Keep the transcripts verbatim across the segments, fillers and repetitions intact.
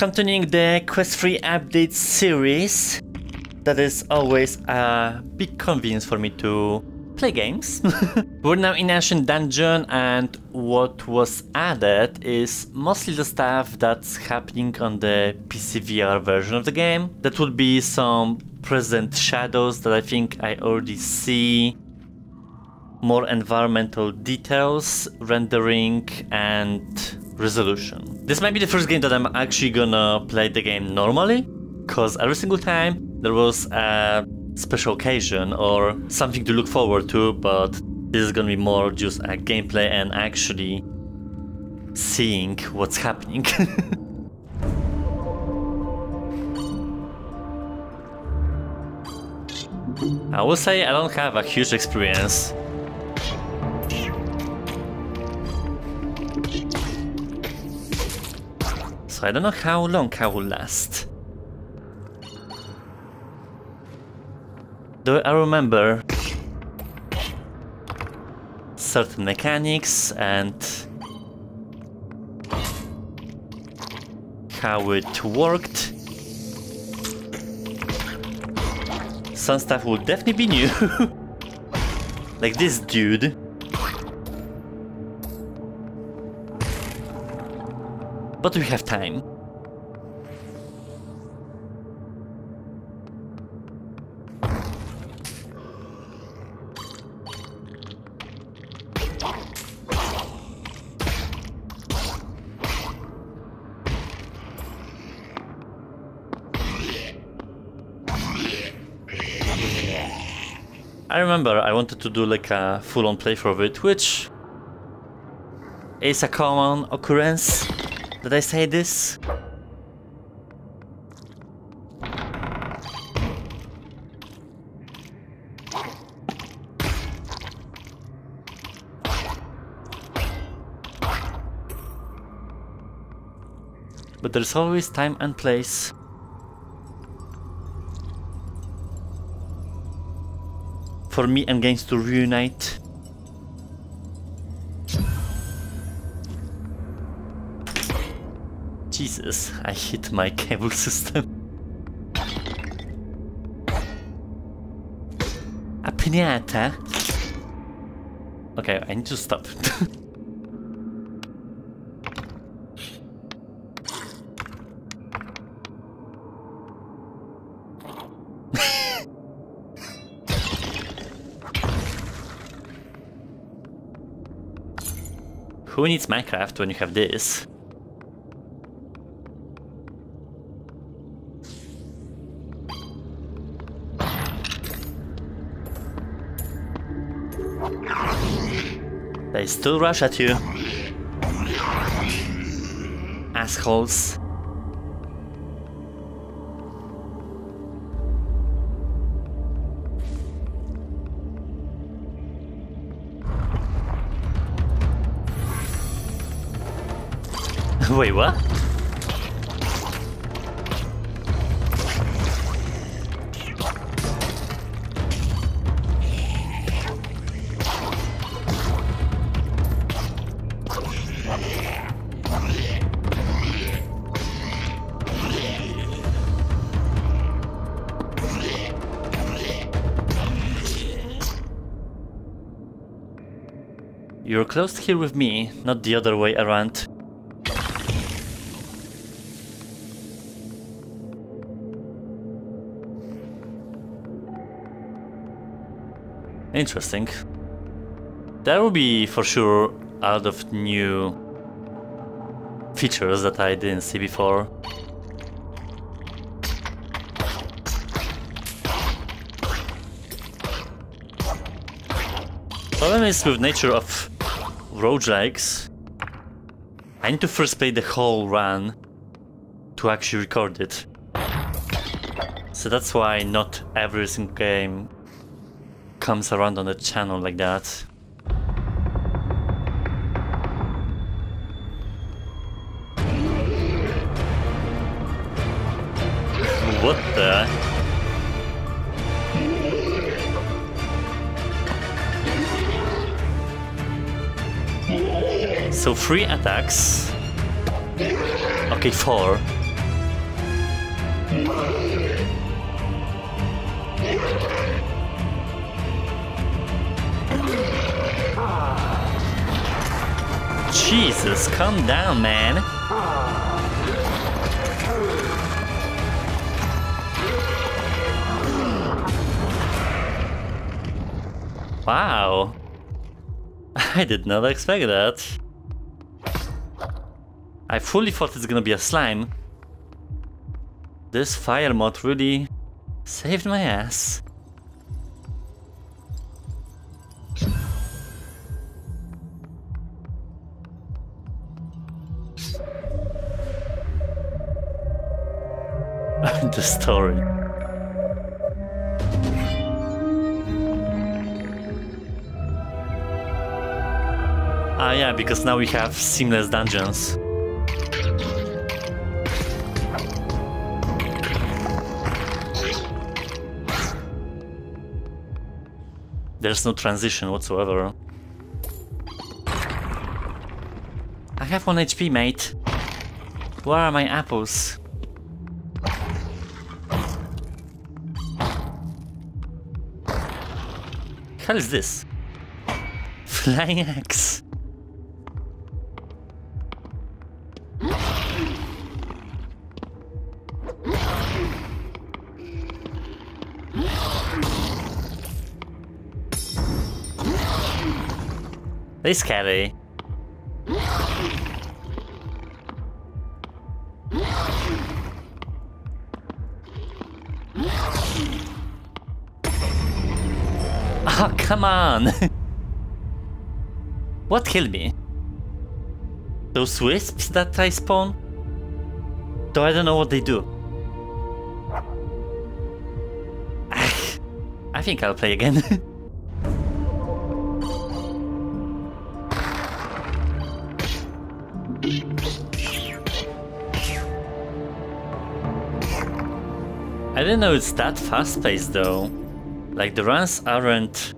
Continuing the Quest three update series. That is always a big convenience for me to play games. We're now in Ancient Dungeon, and what was added is mostly the stuff that's happening on the P C V R version of the game. That would be some present shadows that I think I already see, more environmental details, rendering and resolution. This might be the first game that I'm actually gonna play the game normally, because every single time there was a special occasion or something to look forward to, but this is gonna be more just a gameplay and actually seeing what's happening. I will say I don't have a huge experience. So I don't know how long I will last. Do I remember certain mechanics and how it worked? Some stuff will definitely be new. Like this dude. But we have time. I remember I wanted to do like a full-on playthrough of it, which is a common occurrence. Did I say this? But there's always time and place. For me and games to reunite. Jesus, I hit my cable system. A pinata. Okay, I need to stop. Who needs Minecraft when you have this? They still rush at you. Assholes. Wait, what? You're close here with me, not the other way around. Interesting. There will be for sure a lot of new features that I didn't see before. Problem is with nature of roguelikes. I need to first play the whole run to actually record it. So that's why not every single game comes around on the channel like that. What the? So three attacks. Okay, four. Jesus, calm down, man. Wow. I did not expect that. I fully thought it's gonna be a slime. This fire mod really saved my ass. The story. Ah yeah, because now we have seamless dungeons. There's no transition whatsoever. I have one H P, mate. Where are my apples? What is this? Flying axe. They scary. Oh, come on! What killed me? Those wisps that I spawn? Though I don't know what they do. I think I'll play again. I didn't know it's that fast-paced though. Like, the runs aren't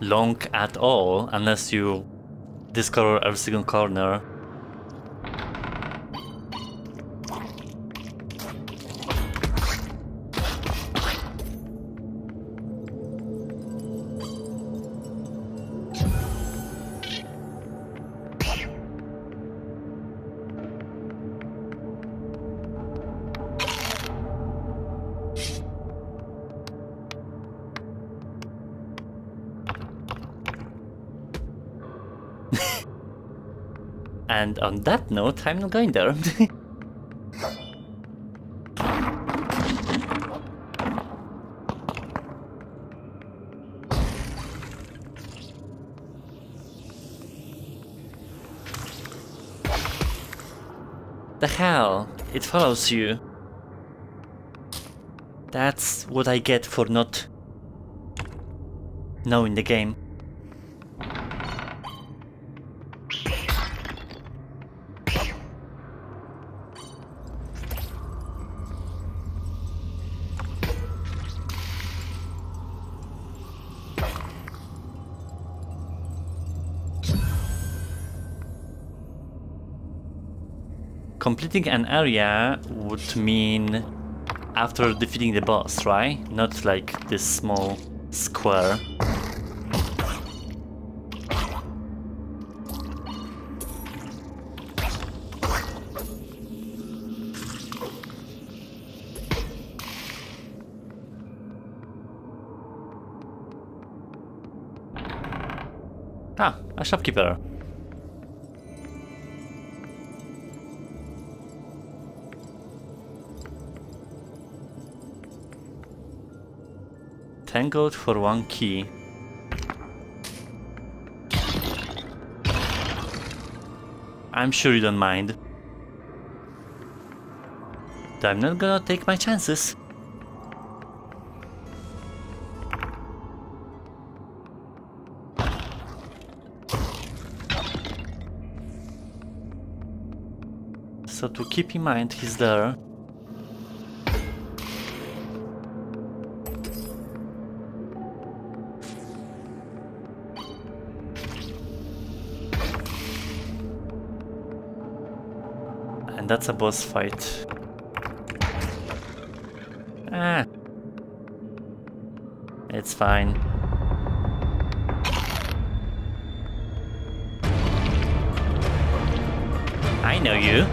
long at all, unless you discover every single corner. And on that note, I'm not going there. The hell? It follows you. That's what I get for not knowing the game. Completing an area would mean after defeating the boss, right? Not like this small square. Ah, a shopkeeper. Tangled for one key. I'm sure you don't mind. But I'm not gonna take my chances. So to keep in mind, he's there. And that's a boss fight. Ah. It's fine. I know you.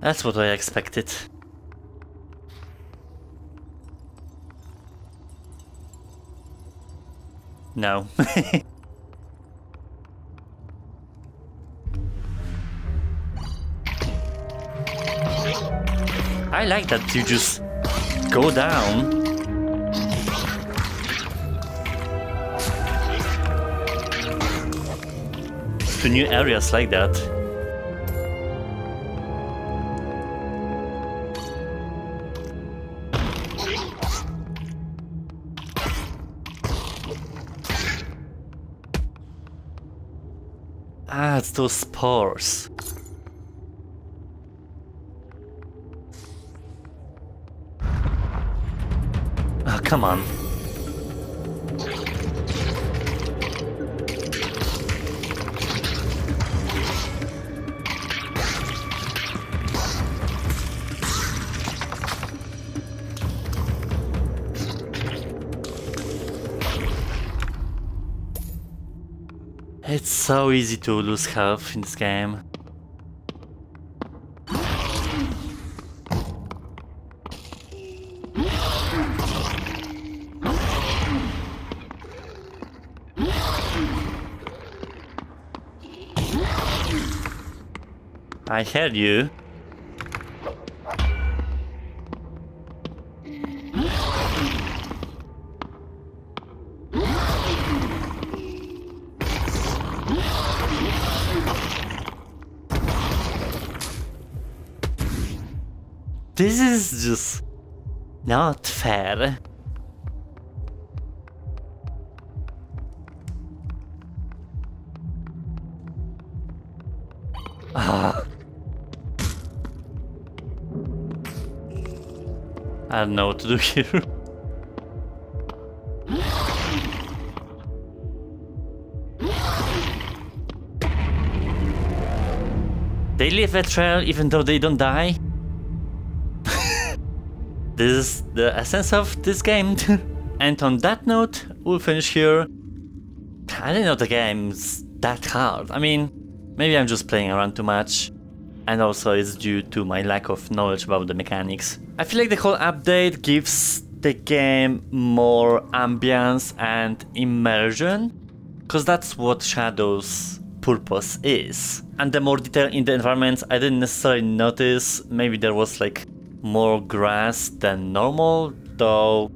That's what I expected. No. I like that you just go down. To new areas like that. Ah, it's those spores. Ah, oh, come on. It's so easy to lose health in this game. I heard you. This is just not fair. Ah. I don't know what to do here. They leave a trail even though they don't die. This is the essence of this game. And on that note, we'll finish here. I didn't know the game's that hard. I mean, maybe I'm just playing around too much. And also it's due to my lack of knowledge about the mechanics. I feel like the whole update gives the game more ambience and immersion. Because that's what Shadow's purpose is. And the more detail in the environments I didn't necessarily notice. Maybe there was like more grass than normal, though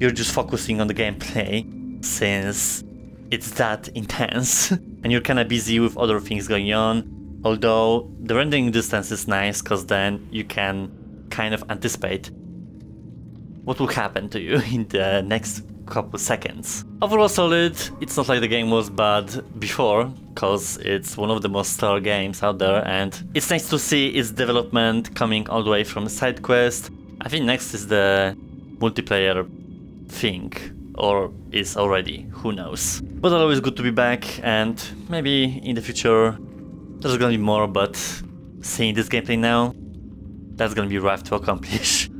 you're just focusing on the gameplay since it's that intense and you're kinda busy with other things going on. Although the rendering distance is nice because then you can kind of anticipate what will happen to you in the next couple seconds. Overall solid. It's not like the game was bad before, because it's one of the most stellar games out there, and it's nice to see its development coming all the way from side quest. I think next is the multiplayer thing, or is already, who knows. But always good to be back, and maybe in the future there's gonna be more, but seeing this gameplay now, that's gonna be rough to accomplish.